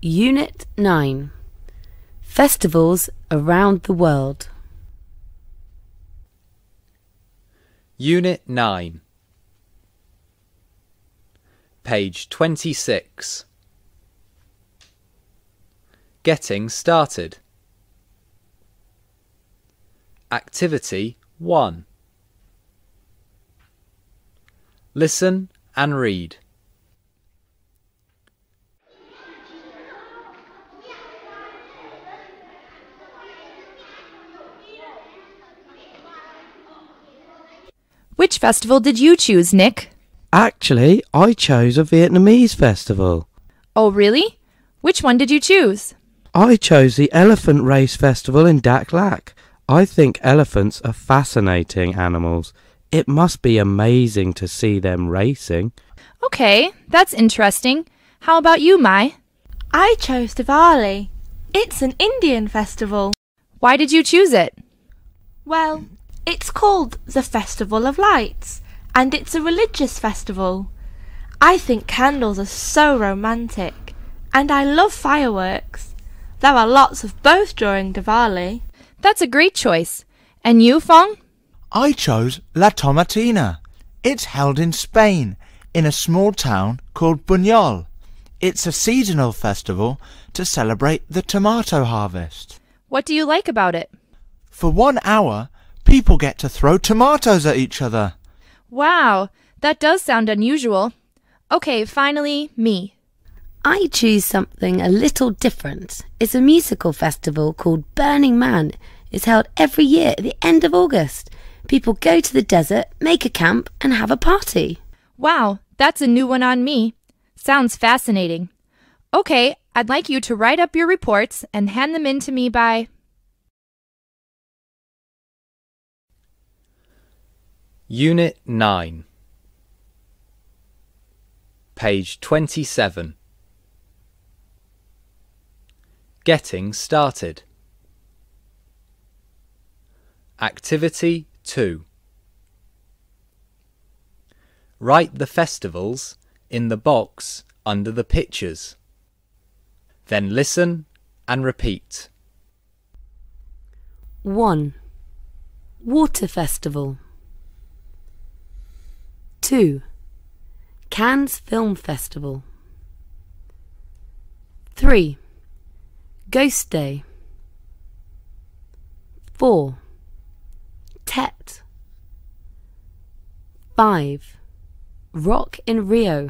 Unit 9. Festivals around the world. Unit 9. Page 26. Getting started. Activity 1. Listen and read. Which festival did you choose, Nick? Actually, I chose a Vietnamese festival. Oh, really? Which one did you choose? I chose the Elephant Race Festival in Dak Lac. I think elephants are fascinating animals. It must be amazing to see them racing. Okay, that's interesting. How about you, Mai? I chose Diwali. It's an Indian festival. Why did you choose it? Well, it's called the Festival of Lights, and it's a religious festival. I think candles are so romantic, and I love fireworks. There are lots of both during Diwali. That's a great choice. And you, Fong? I chose La Tomatina. It's held in Spain, in a small town called Buñol. It's a seasonal festival to celebrate the tomato harvest. What do you like about it? For 1 hour, people get to throw tomatoes at each other. Wow, that does sound unusual. Okay, finally, me. I choose something a little different. It's a musical festival called Burning Man. It's held every year at the end of August. People go to the desert, make a camp, and have a party. Wow, that's a new one on me. Sounds fascinating. Okay, I'd like you to write up your reports and hand them in to me by... Unit 9. Page 27. Getting started. Activity 2. Write the festivals in the box under the pictures. Then listen and repeat. 1. Water Festival. 2. Cannes Film Festival. 3. Ghost Day. 4. Tet. 5. Rock in Rio.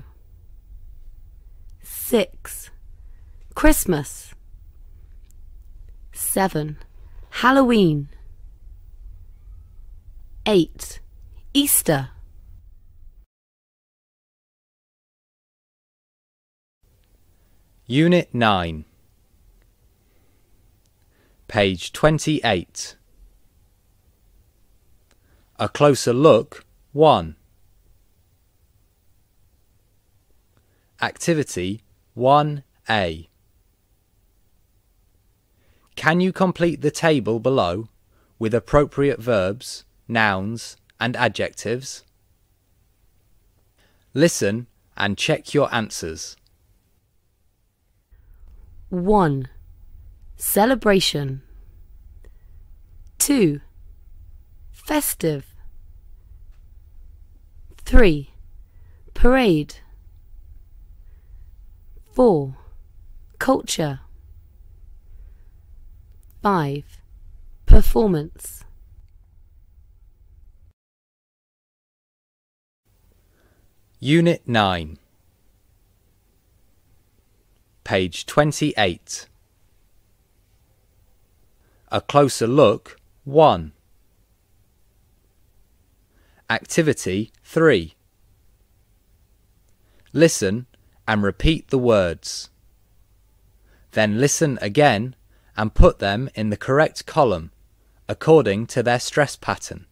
6. Christmas. 7. Halloween. 8. Easter. Unit 9. Page 28. A closer look 1. Activity 1A. Can you complete the table below with appropriate verbs, nouns, and adjectives? Listen and check your answers. 1. Celebration. 2. Festive. 3. Parade. 4. Culture. 5. Performance. Unit 9. Page 28. A closer look 1. Activity 3. Listen and repeat the words. Then listen again and put them in the correct column according to their stress pattern.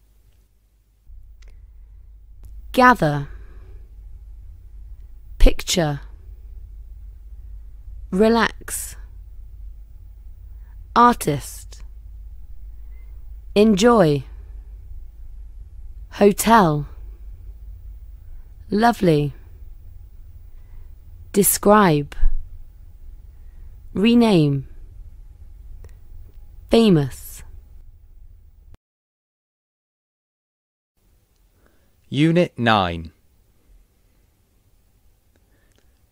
Gather. Picture. Relax. Artist. Enjoy. Hotel. Lovely. Describe. rename, famous. Unit 9,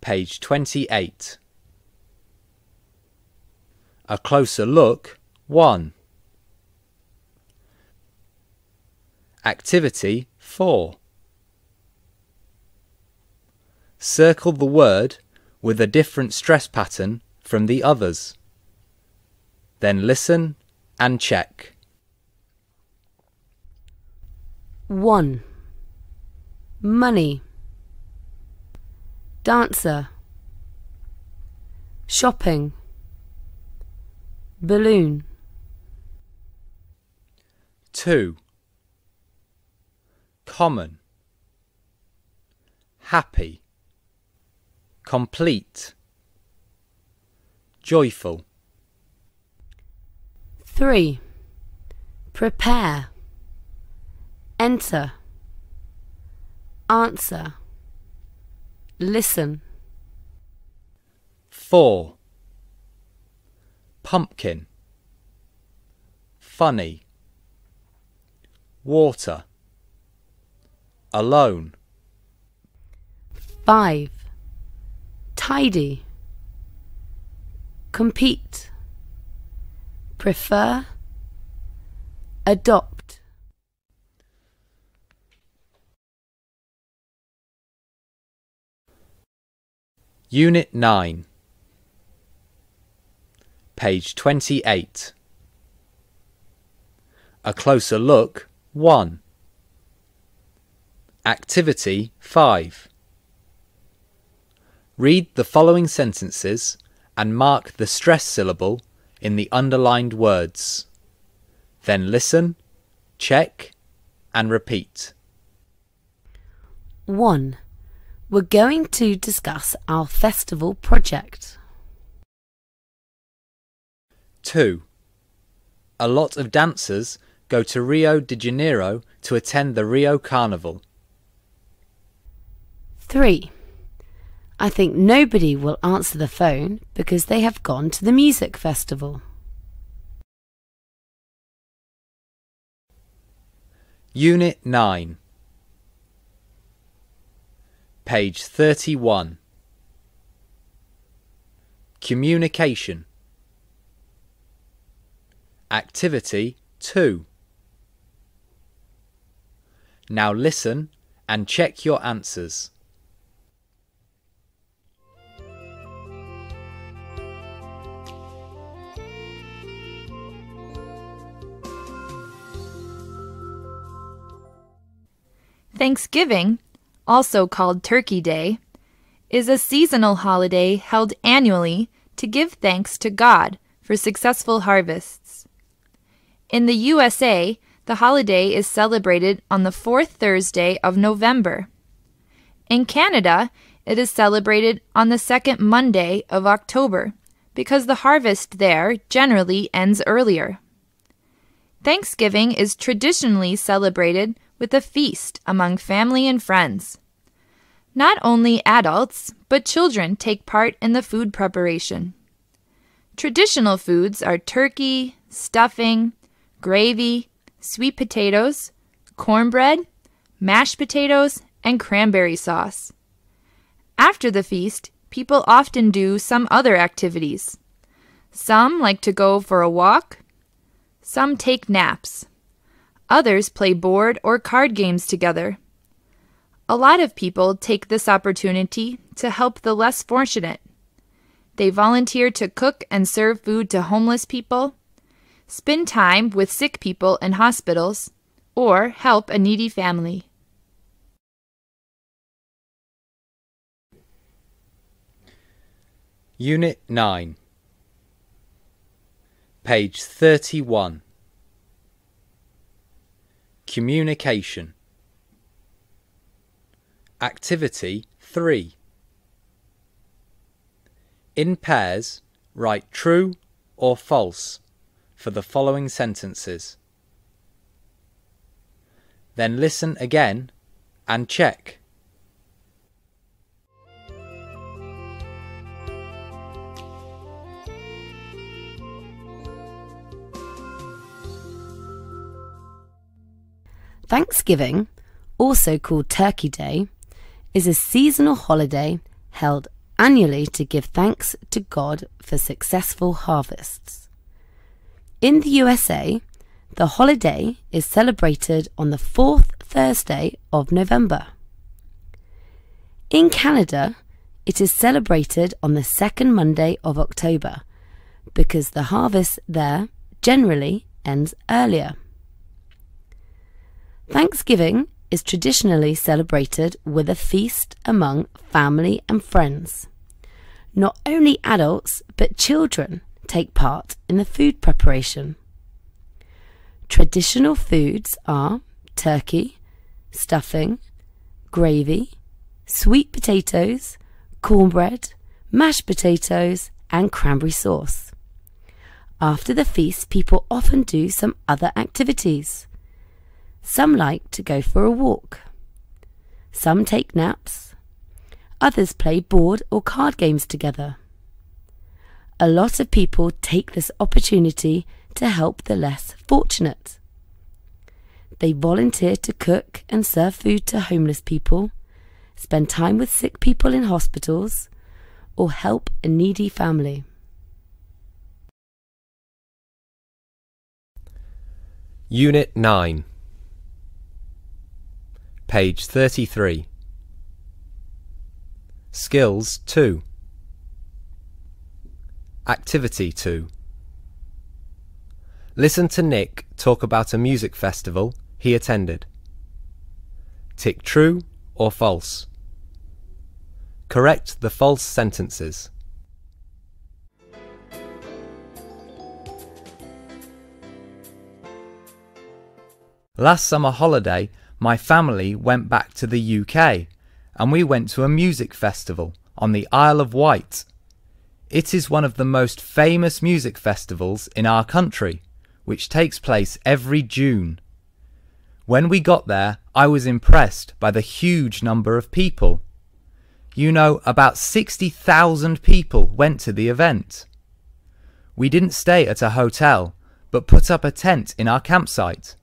page 28. A closer look, 1. Activity 4. Circle the word with a different stress pattern from the others. Then listen and check. 1. Money. Dancer. Shopping. Balloon. 2. Common. Happy. Complete. Joyful. 3. Prepare. Enter. Answer. Listen. 4. Pumpkin. Funny. Water. Alone. 5. Tidy. Compete. Prefer. Adopt. Unit 9, page 28. A closer look, 1. Activity 5. Read the following sentences and mark the stress syllable in the underlined words. Then listen, check, and repeat. 1. We're going to discuss our festival project. 2. A lot of dancers go to Rio de Janeiro to attend the Rio Carnival. 3. I think nobody will answer the phone because they have gone to the music festival. Unit 9, page 31. Communication. Activity 2. Now listen and check your answers. Thanksgiving, also called Turkey Day, is a seasonal holiday held annually to give thanks to God for successful harvests. In the USA, the holiday is celebrated on the fourth Thursday of November. In Canada, it is celebrated on the second Monday of October because the harvest there generally ends earlier. Thanksgiving is traditionally celebrated with a feast among family and friends. Not only adults, but children take part in the food preparation. Traditional foods are turkey, stuffing, gravy, sweet potatoes, cornbread, mashed potatoes, and cranberry sauce. After the feast, people often do some other activities. Some like to go for a walk. Some take naps. Others play board or card games together. A lot of people take this opportunity to help the less fortunate. They volunteer to cook and serve food to homeless people, spend time with sick people in hospitals, or help a needy family. Unit 9, page 31. Communication. Activity 3. In pairs, write true or false for the following sentences. Then listen again and check. Thanksgiving, also called Turkey Day, is a seasonal holiday held annually to give thanks to God for successful harvests. In the USA, the holiday is celebrated on the fourth Thursday of November. In Canada, it is celebrated on the second Monday of October because the harvest there generally ends earlier. Thanksgiving is traditionally celebrated with a feast among family and friends. Not only adults but children take part in the food preparation. Traditional foods are turkey, stuffing, gravy, sweet potatoes, cornbread, mashed potatoes and cranberry sauce. After the feast, people often do some other activities. Some like to go for a walk. Some take naps. Others play board or card games together. A lot of people take this opportunity to help the less fortunate. They volunteer to cook and serve food to homeless people, spend time with sick people in hospitals, or help a needy family. Unit 9. Page 33. Skills 2. Activity 2. Listen to Nick talk about a music festival he attended. Tick true or false. Correct the false sentences. Last summer holiday, my family went back to the UK and we went to a music festival on the Isle of Wight. It is one of the most famous music festivals in our country, which takes place every June. When we got there, I was impressed by the huge number of people. You know, about 60,000 people went to the event. We didn't stay at a hotel, but put up a tent in our campsite.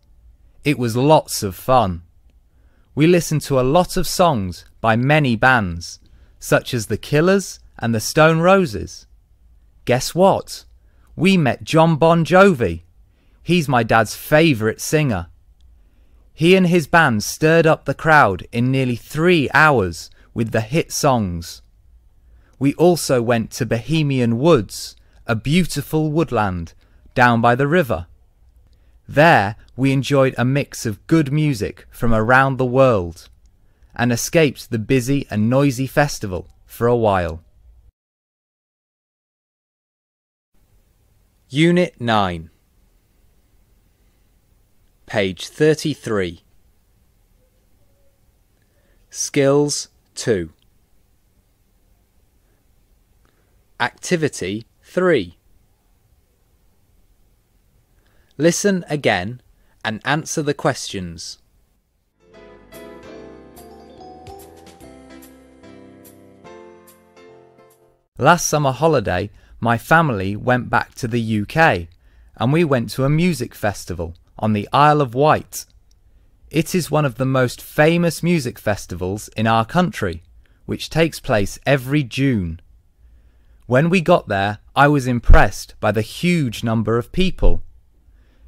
It was lots of fun. We listened to a lot of songs by many bands, such as The Killers and The Stone Roses. Guess what? We met John Bon Jovi. He's my dad's favourite singer. He and his band stirred up the crowd in nearly 3 hours with the hit songs. We also went to Bohemian Woods, a beautiful woodland down by the river. There, we enjoyed a mix of good music from around the world and escaped the busy and noisy festival for a while. Unit 9. Page 33. Skills 2. Activity 3. Listen again and answer the questions. Last summer holiday, my family went back to the UK and we went to a music festival on the Isle of Wight. It is one of the most famous music festivals in our country, which takes place every June. When we got there, I was impressed by the huge number of people.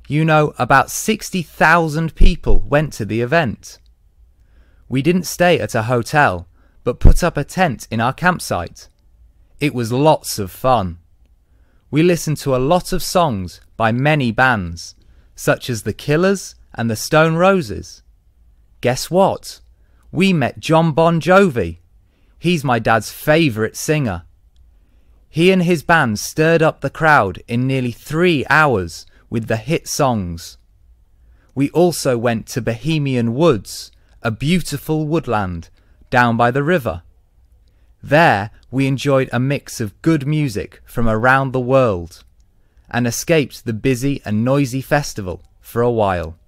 You know, about 60,000 people went to the event. We didn't stay at a hotel, but put up a tent in our campsite. It was lots of fun. We listened to a lot of songs by many bands, such as The Killers and The Stone Roses. Guess what? We met John Bon Jovi. He's my dad's favourite singer. He and his band stirred up the crowd in nearly 3 hours with the hit songs. We also went to Bohemian Woods, a beautiful woodland down by the river. There, we enjoyed a mix of good music from around the world and escaped the busy and noisy festival for a while.